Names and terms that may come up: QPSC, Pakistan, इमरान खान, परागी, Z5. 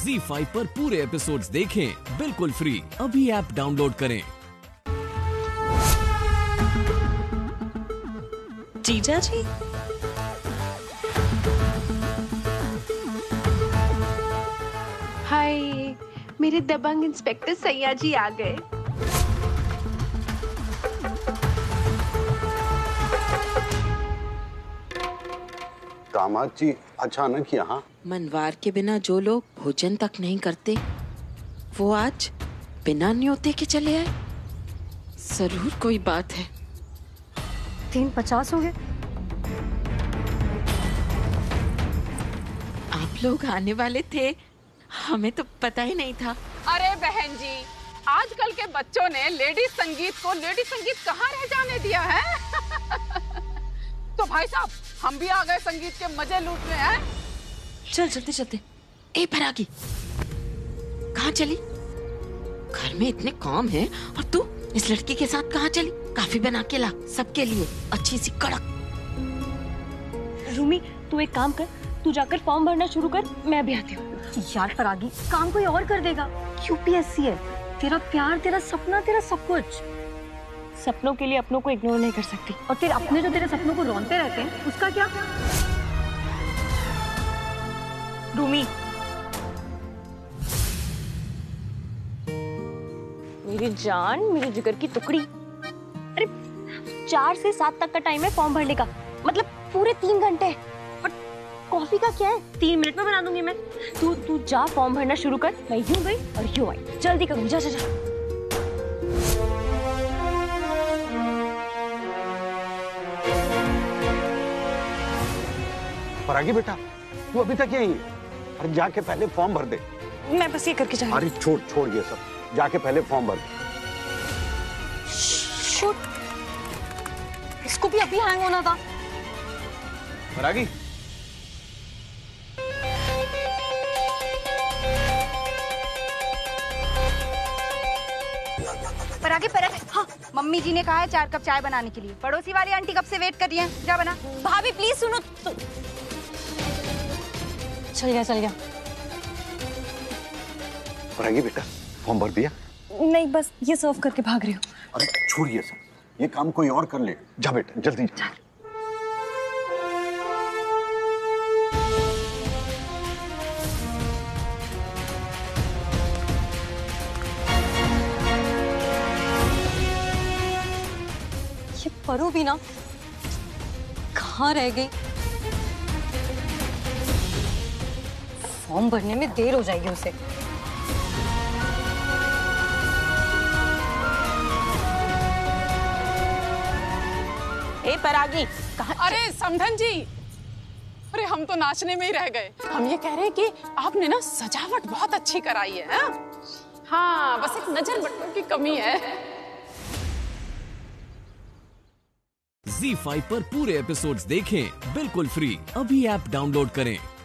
Z5 पर पूरे episodes देखें बिल्कुल फ्री। अभी ऐप डाउनलोड करें। जीजा जी, हाय, मेरे दबंग इंस्पेक्टर सैया जी आ गए। दामाद जी अचानक यहाँ? मनवार के बिना जो लोग भोजन तक नहीं करते वो आज बिना न्योते के चले आए। जरूर कोई बात है। 3:50 हो गए। आप लोग आने वाले थे, हमें तो पता ही नहीं था। अरे बहन जी, आजकल के बच्चों ने लेडी संगीत को लेडी संगीत कहाँ रह जाने दिया है। तो भाई साहब, हम भी आ गए संगीत के मजे लूटने हैं। चल चलते चलते। ए भरागी, कहाँ चली? घर में इतने काम हैं और तू इस लड़की के साथ कहाँ चली? काफी बना के ला सबके लिए, अच्छी सी कड़क। रूमी, तू एक काम कर, तू जाकर फॉर्म भरना शुरू कर, मैं भी आती हूँ। यार फरागी, काम कोई और कर देगा। QPSC है, तेरा प्यार, तेरा सपना, तेरा सब कुछ। सपनों के लिए अपनों को इग्नोर नहीं कर सकती। और तेरे अपने जो तेरे सपनों को रौंदते रहते हैं, उसका क्या? रूमी, मेरी जान, मेरी जिगर की टुकड़ी। अरे 4 से 7 तक का टाइम है फॉर्म भरने का, मतलब पूरे 3 घंटे। और कॉफी का क्या है, 3 मिनट में बना दूंगी मैं। तू जा फॉर्म भरना शुरू कर। मैं यूं गई और यूं आई, जल्दी करूँ। जा जा जा। परागी बेटा, तू अभी तक यहीं है? अरे जाके पहले फॉर्म भर दे। मैं बस ये करके जा रही हूँ। अरे छोड़ छोड़ ये सब, जाके पहले फॉर्म भर। इसको भी अभी हैंग होना था। परागी, परागी, परागी। हाँ, मम्मी जी ने कहा है 4 कप चाय बनाने के लिए। पड़ोसी वाली आंटी कब से वेट कर रही है, जा बना। भाभी प्लीज सुनो। चल गया। परागी बेटा, फॉर्म भर दिया? नहीं, बस ये सर्व करके भाग रही हूँ। अरे छोड़िए सब, ये काम कोई और कर ले। जा बेटा जल्दी जा। ये परू भी ना कहाँ रह गई? फॉर्म भरने में देर हो जाएगी उसे। ए परागी, कहाँ? अरे समधन जी, अरे हम तो नाचने में ही रह गए। हम ये कह रहे हैं कि आपने ना सजावट बहुत अच्छी कराई है। हाँ, बस एक नजर बटन की कमी है। Z5 पर पूरे एपिसोड्स देखें बिल्कुल फ्री। अभी ऐप डाउनलोड करें।